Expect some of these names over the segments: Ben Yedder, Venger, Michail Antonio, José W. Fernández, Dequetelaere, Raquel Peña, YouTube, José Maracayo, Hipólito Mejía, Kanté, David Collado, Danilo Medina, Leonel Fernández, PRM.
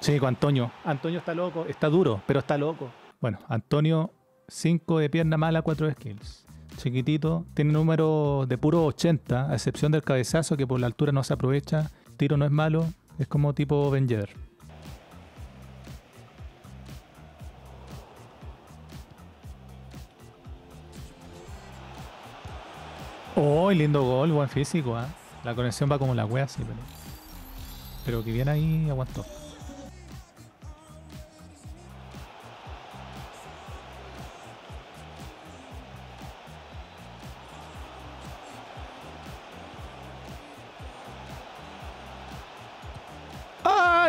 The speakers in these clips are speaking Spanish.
Sí, con Antonio. Antonio está loco, está duro, pero está loco. Bueno, Antonio, 5 de pierna mala, 4 de skills. Chiquitito, tiene número de puro 80, a excepción del cabezazo que por la altura no se aprovecha. Tiro no es malo, es como tipo Venger. ¡Oh, lindo gol! Buen físico, ¿eh? La conexión va como la wea, sí, pero que bien ahí aguantó.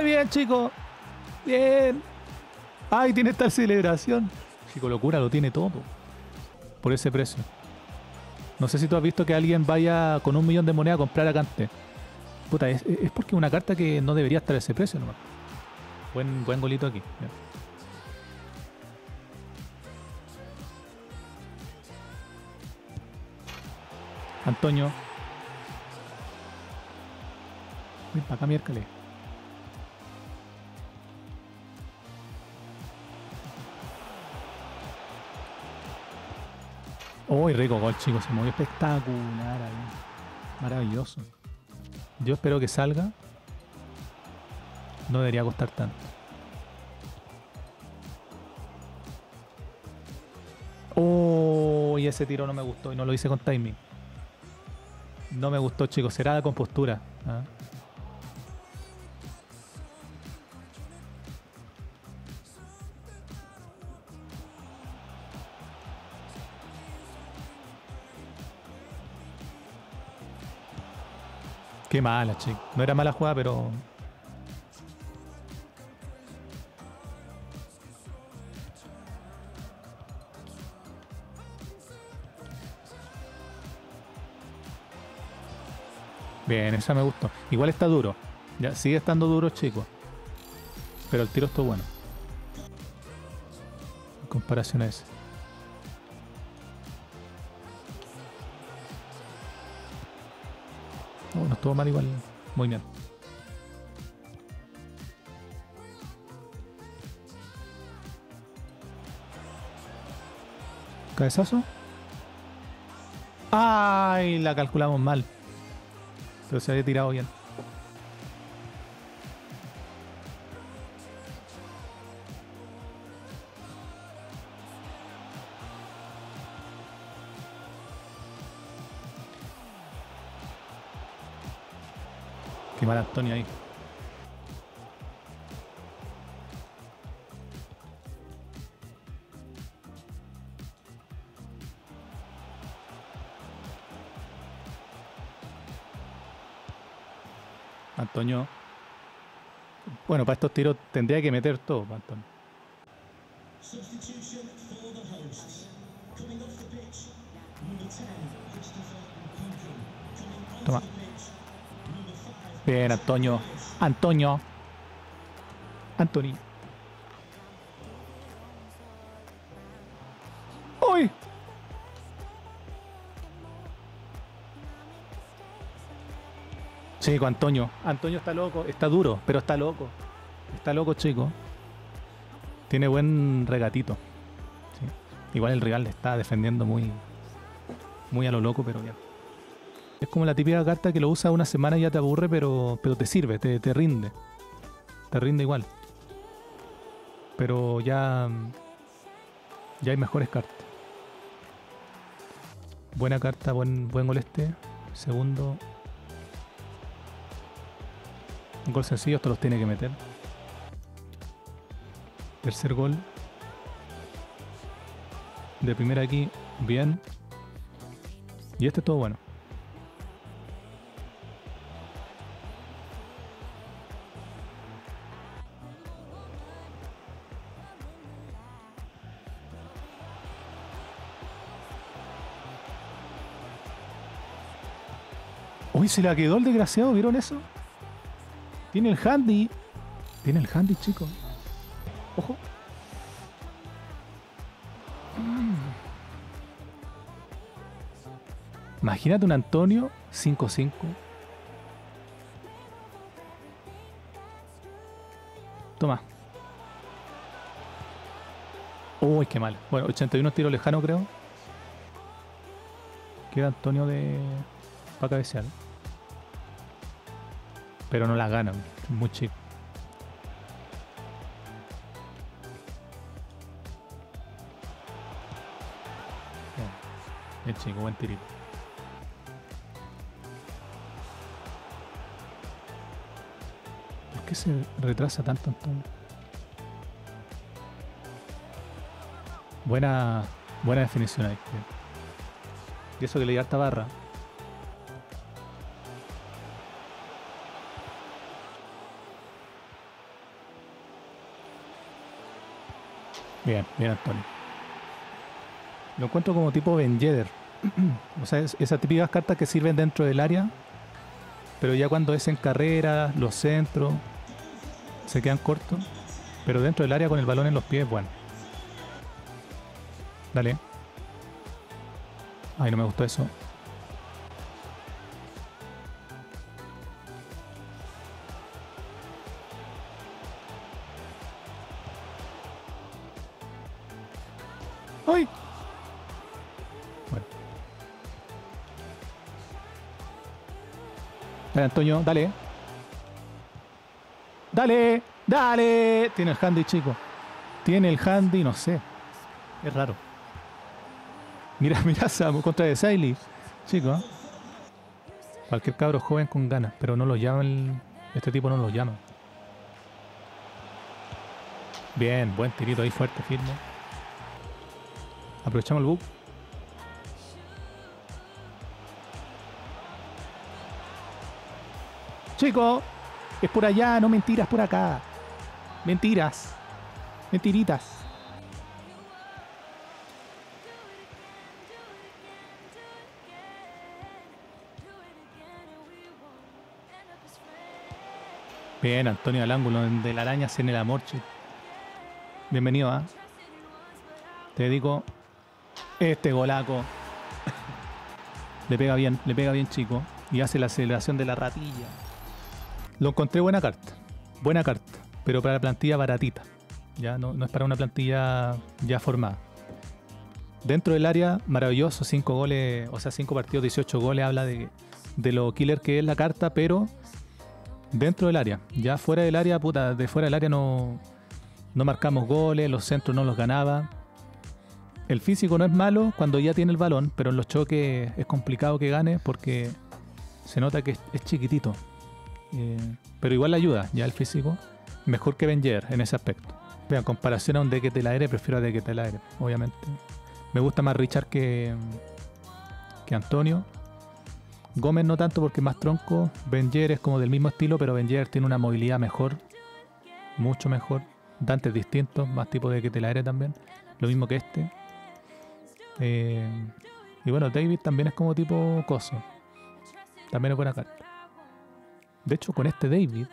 Bien, chico, bien. Ay, tiene esta celebración. Chico, locura, lo tiene todo por ese precio. No sé si tú has visto que alguien vaya con 1 millón de monedas a comprar a Kanté. Puta, es porque una carta que no debería estar a ese precio nomás. Buen golito aquí. Bien. Antonio. Ven para acá, miércoles. Uy, rico gol, chicos. Se movió espectacular ahí. Maravilloso. Yo espero que salga. No debería costar tanto. Uy, ese tiro no me gustó y no lo hice con timing. No me gustó, chicos. Será la compostura. ¿Ah? Qué mala, chico. No era mala jugada, pero... Bien, esa me gustó. Igual está duro. Ya, sigue estando duro, chico. Pero el tiro está bueno. En comparación a ese. Oh, no estuvo mal igual. Muy bien. ¿Cabezazo? ¡Ay! La calculamos mal. Pero se había tirado bien. Qué mal Antonio ahí. Antonio. Bueno, para estos tiros tendría que meter todo, Antonio. Toma. Bien, Antonio. Antonio. Anthony. ¡Uy! Chico, Antonio. Antonio está loco. Está duro, pero está loco. Está loco, chico. Tiene buen regatito. Sí. Igual el rival le está defendiendo muy a lo loco, pero bien. Es como la típica carta que lo usas una semana y ya te aburre, pero te sirve, te rinde. Te rinde igual. Pero ya hay mejores cartas. Buena carta, buen gol este. Segundo. Un gol sencillo, esto los tiene que meter. Tercer gol. De primera aquí, bien. Y este es todo bueno. Uy, se la quedó el desgraciado, ¿vieron eso? Tiene el handy, chico. Ojo. Imagínate un Antonio 5-5. Toma. Uy, qué mal. Bueno, 81 tiro lejano, creo. Queda Antonio de... para cabecear. Pero no la ganan. Muy chico. Bien chico, buen tirito. ¿Por qué se retrasa tanto Antonio? Buena definición ahí. Y eso que le di harta barra. Bien, bien Antonio. Lo encuentro como tipo Ben Yedder. O sea, esas típicas cartas que sirven dentro del área, pero ya cuando es en carreras, los centros, se quedan cortos. Pero dentro del área con el balón en los pies, bueno. Dale. Ay, no me gustó eso. ¡Ay! Bueno. Dale, Antonio, dale. ¡Dale! ¡Dale! Tiene el handy, chico. Tiene el handy, no sé. Es raro. Mira, mira, Samu, contra de Sailey. Chico, ¿eh? Cualquier cabro joven con ganas, pero no lo llama el... Este tipo no lo llama. Bien, buen tirito ahí, fuerte, firme. Aprovechamos el bug. Chico, es por allá, no mentiras por acá. Mentiras. Mentiritas. Bien, Antonio al ángulo de la araña en el amor, chico. Bienvenido, ¿eh? Te dedico este golaco. Le pega bien, chico. Y hace la aceleración de la ratilla. Lo encontré buena carta. Buena carta, pero para la plantilla baratita. Ya no es para una plantilla ya formada. Dentro del área, maravilloso. 5 goles, o sea, 5 partidos, 18 goles. Habla de lo killer que es la carta, pero... dentro del área, ya fuera del área, puta, de fuera del área no marcamos goles, los centros no los ganaba. El físico no es malo cuando ya tiene el balón, pero en los choques es complicado que gane porque se nota que es chiquitito. Pero igual le ayuda, ya el físico, mejor que Ben Yedder en ese aspecto. Pero en comparación a un Dequetelaere, prefiero a Dequetelaere, obviamente. Me gusta más Richard que Antonio. Gómez no tanto porque es más tronco. Ben Yedder es como del mismo estilo, pero Ben Yedder tiene una movilidad mejor, mucho mejor. Dantes distintos, más tipo de Dequetelaere también, lo mismo que este. Y bueno, David también es como tipo coso, también es buena carta. De hecho, con este David,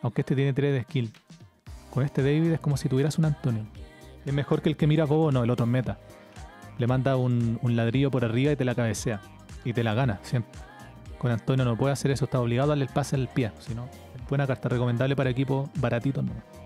aunque este tiene 3 de skill, con este David es como si tuvieras un Antonio. Es mejor que el que mira Cobo, no, el otro es meta. Le manda un ladrillo por arriba y te la cabecea. Y te la gana, siempre. Con Antonio no puede hacer eso, está obligado a darle el pase al pie. Si no, buena carta, recomendable para equipos baratitos, ¿no?